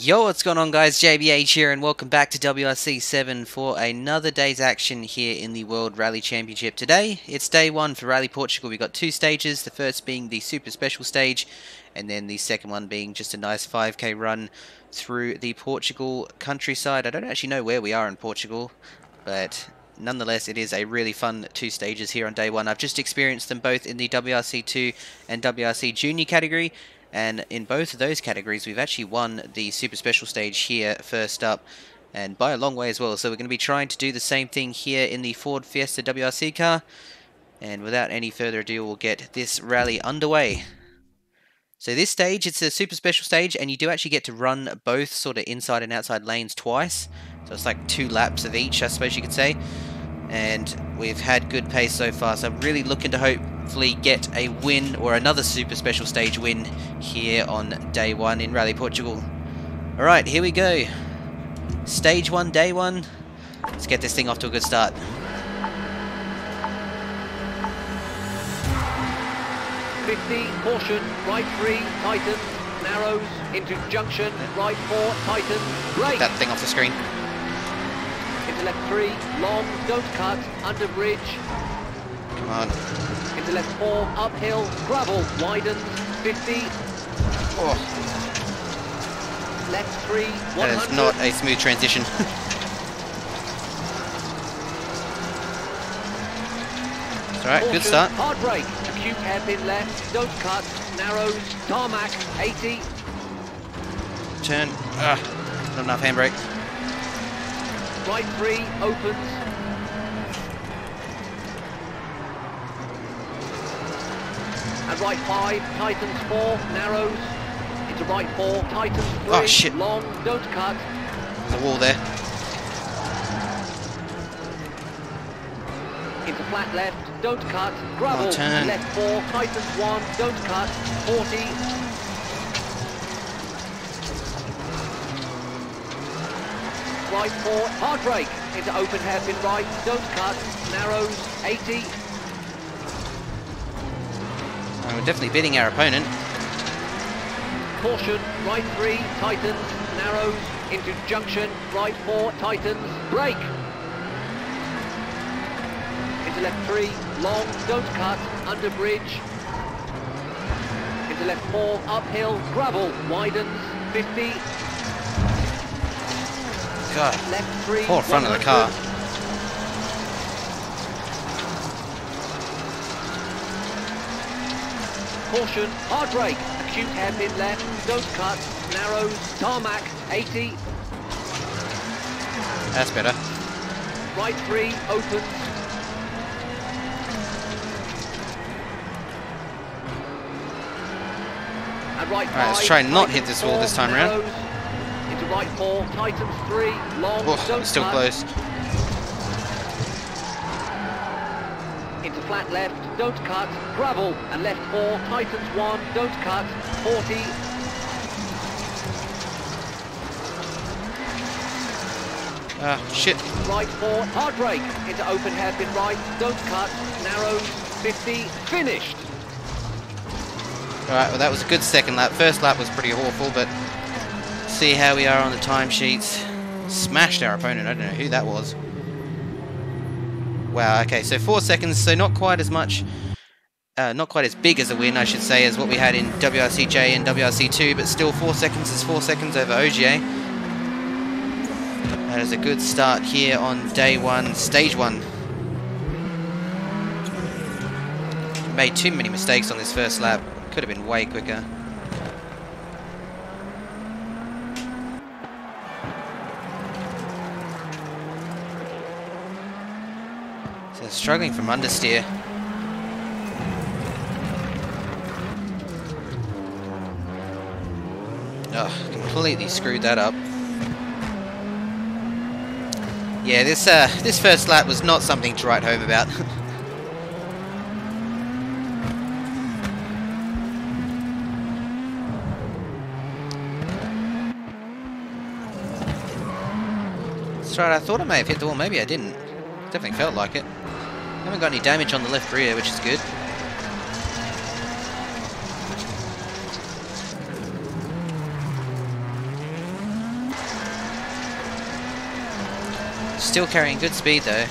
Yo, what's going on guys, JBH here and welcome back to WRC7 for another day's action here in the World Rally Championship. Today, it's day one for Rally Portugal. We've got two stages, the first being the super special stage and then the second one being just a nice 5k run through the Portugal countryside. I don't actually know where we are in Portugal, but nonetheless, it is a really fun two stages here on day one. I've just experienced them both in the WRC2 and WRC Junior category, and in both of those categories we've actually won the super special stage here first up, and by a long way as well. So we're going to be trying to do the same thing here in the Ford Fiesta WRC car, and without any further ado we'll get this rally underway. So this stage, it's a super special stage, and you do actually get to run both sort of inside and outside lanes twice, so it's like two laps of each, I suppose you could say. And we've had good pace so far, so I'm really looking to hopefully get a win or another super special stage win here on day one in Rally Portugal. Alright, here we go. Stage one, day one. Let's get this thing off to a good start. Caution, right three, tightens, narrows, into junction, right four, tightens, brake. That thing off the screen. Into left three, long, don't cut, under bridge. Come on. Into left four, uphill, gravel, widens, 50. Oh. Left three, 100. That is not a smooth transition. It's alright, good start. Hard brake, acute hairpin left, don't cut, narrows, tarmac, 80. Turn, not enough handbrake. Right three, opens. And right five, tightens four, narrows. Into right four, tightens three, oh, shit. Long, don't cut. There's a wall there. Into flat left, don't cut, gravel. Turn. Left four, tightens one, don't cut, 40. Right four, hard brake, into open hairpin right, don't cut, narrows, 80. And we're definitely beating our opponent. Caution, right three, tightens, narrows, into junction, right four, tightens, brake. Into left three, long, don't cut, under bridge. Into left four, uphill, gravel, widens, 50. God. Left three, poor front of the car. Caution, hard brake, acute hairpin left, don't cut, narrows, tarmac, 80. That's better. Right three, open. And right five. Alright, let's try and not hit this wall this time around. Right four, tightens three, long, don't still cut. Close. Into flat left, don't cut, gravel, and left four, tightens one, don't cut, 40. Shit. Right four, hard brake, into open hairpin right, don't cut, narrows, 50, finished. Alright, well that was a good second lap. First lap was pretty awful, but see how we are on the timesheets. Smashed our opponent. I don't know who that was. Wow. Okay, so 4 seconds. So not quite as much, not quite as big as a win, I should say, as what we had in WRCJ and WRC2, but still 4 seconds is 4 seconds over Ogier. That is a good start here on day one, stage one. Made too many mistakes on this first lap. Could have been way quicker. Struggling from understeer. Oh, completely screwed that up. Yeah, this first lap was not something to write home about. That's right, I thought I may have hit the wall, maybe I didn't. Definitely felt like it. Haven't got any damage on the left rear, which is good. Still carrying good speed though.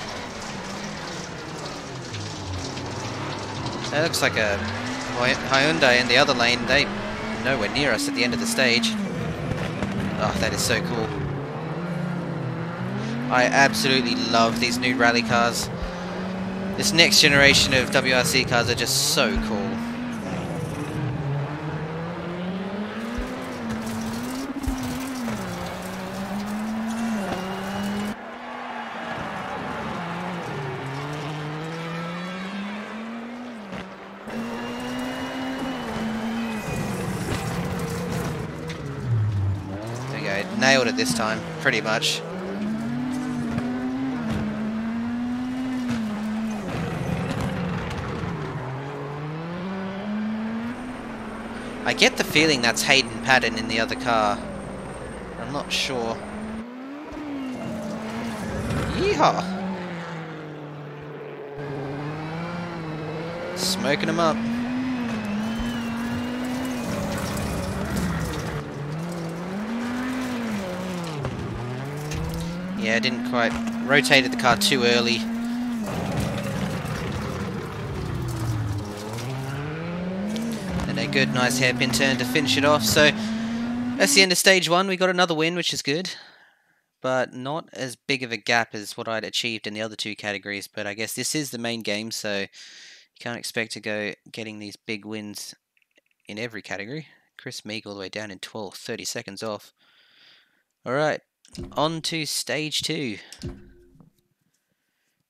That looks like a Hyundai in the other lane. They nowhere near us at the end of the stage. Oh, that is so cool. I absolutely love these new rally cars. This next generation of WRC cars are just so cool. There we go, nailed it this time, pretty much. I get the feeling that's Hayden Patton in the other car. I'm not sure. Yeehaw! Smoking him up. Yeah, I didn't quite... rotated the car too early. Good, nice hairpin turn to finish it off. So that's the end of stage one. We got another win, which is good, but not as big of a gap as what I'd achieved in the other two categories. But I guess this is the main game, so you can't expect to go getting these big wins in every category. Chris Meek all the way down in 12th, 30 seconds off. Alright, on to stage two.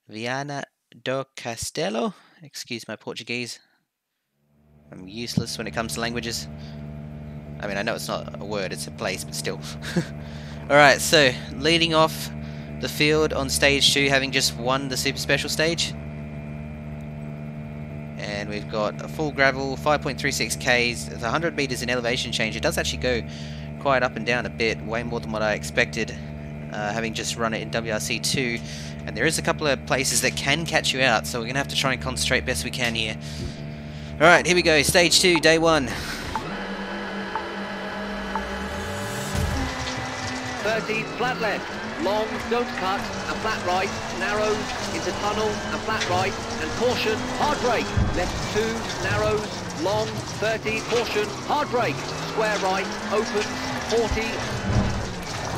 Viana do Castelo. Excuse my Portuguese. I'm useless when it comes to languages. I mean, I know it's not a word, it's a place, but still. Alright, so leading off the field on stage 2, having just won the super special stage. And we've got a full gravel, 5.36Ks, it's 100 meters in elevation change. It does actually go quite up and down a bit, way more than what I expected, having just run it in WRC2. And there is a couple of places that can catch you out, so we're going to have to try and concentrate best we can here. Alright, here we go, stage 2, day 1. Birdie, flat left, long, don't cut, and flat right, narrows, into tunnel, and flat right, and caution, hard brake, left 2, narrows, long, 30, caution, hard brake, square right, open, 40.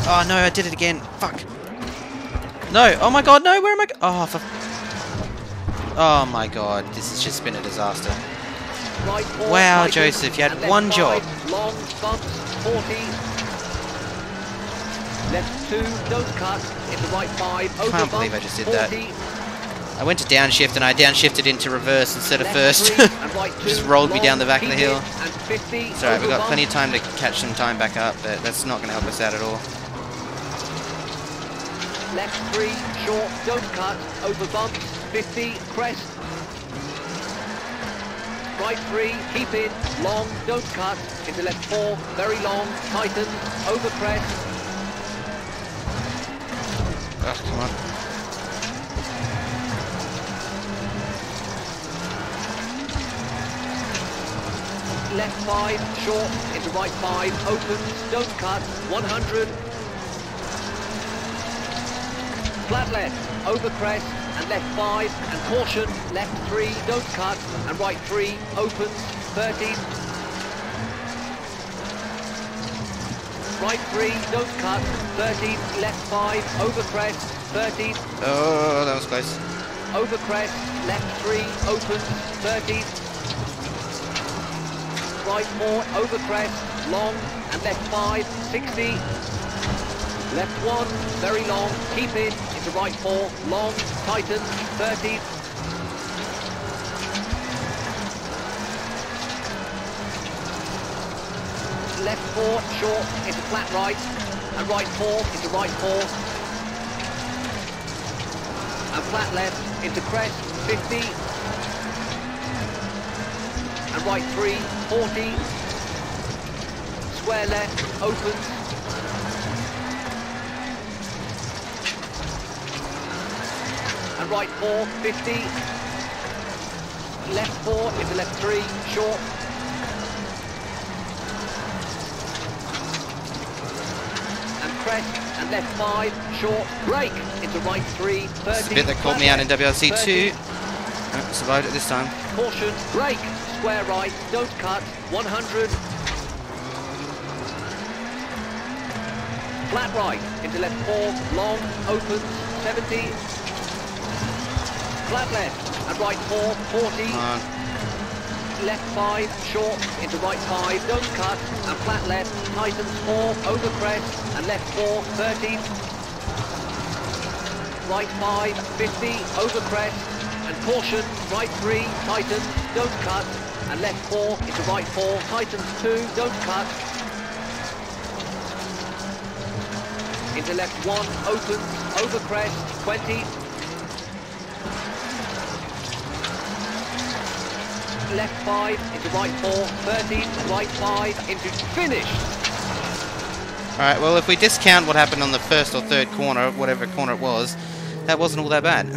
Oh no, I did it again, fuck. No, oh my god, no, where am I? Oh, for... oh my god, this has just been a disaster. Right, wow, right, Joseph, you had one job. Long bumps, 40. Left 2, don't cut. Into right 5. Can't over believe I just did 40. That. I went to downshift and I downshifted into reverse instead of first. Right two, just rolled me down the back of the hill. It's alright, we've got plenty of time to catch some time back up, but that's not going to help us out at all. Left 3, short, don't cut. Over bumps, 50, crest. Right 3, keep in, long, don't cut, into left 4, very long, tighten, over crest. Oh, come on. Left 5, short, into right 5, opens, don't cut, 100. Flat left, over crest, and left 5, and caution, left 3, don't cut, and right 3, opens, 30. Right 3, don't cut, 30, left 5, over crest, 30. Oh, that was close. Over crest, left 3, opens, 30. Right 4, over crest, long, and left 5, 60. Left 1, very long, keep in, into right 4, long, tighten, 30. Left 4, short, into flat right, and right 4, into right 4. And flat left, into crest, 50. And right 3, 40. Square left, open. And right 4, 50. Left 4 into left 3, short. And crest and left 5, short, break into right 3, 30. Bit that caught me out in WRC 2. Oh, survived it this time. Caution, break, square right, don't cut, 100. Flat right into left 4, long, opens, 70. Flat left and right 4, 40. Left 5, short, into right 5, don't cut, and flat left, tightens 4, over crest, and left 4, 30. Right 5, 50, over crest, and caution, right 3, tightens, don't cut, and left 4, into right 4, tightens 2, don't cut. Into left 1, opens, over crest, 20. Left 5 into right 4, 30, right 5 into finish. Alright, well if we discount what happened on the first or third corner, whatever corner it was, that wasn't all that bad.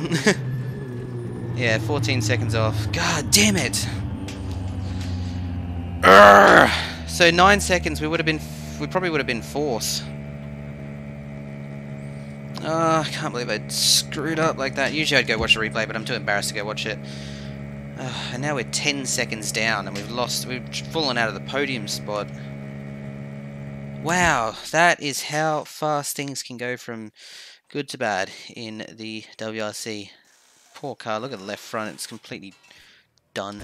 Yeah, 14 seconds off. God damn it! Urgh. So 9 seconds, we probably would have been 4th. I can't believe I screwed up like that. Usually I'd go watch the replay, but I'm too embarrassed to go watch it. And now we're 10 seconds down and we've fallen out of the podium spot. Wow, that is how fast things can go from good to bad in the WRC. Poor car, look at the left front, it's completely done.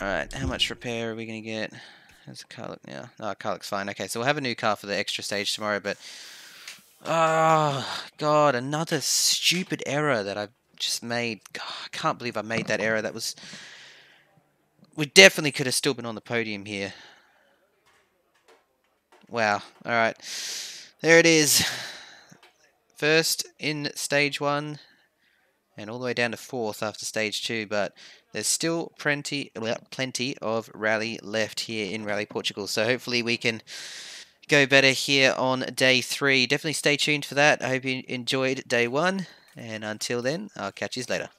Alright, how much repair are we going to get? How's the car look now? Oh, the car looks fine. Okay, so we'll have a new car for the extra stage tomorrow, but... oh, God, another stupid error that I've just made. God, I can't believe I made that error. That was... we definitely could have still been on the podium here. Wow. Alright. There it is. First in stage 1. And all the way down to 4th after stage 2. But there's still plenty of rally left here in Rally Portugal. So hopefully we can go better here on day 3. Definitely stay tuned for that. I hope you enjoyed day 1. And until then, I'll catch you later.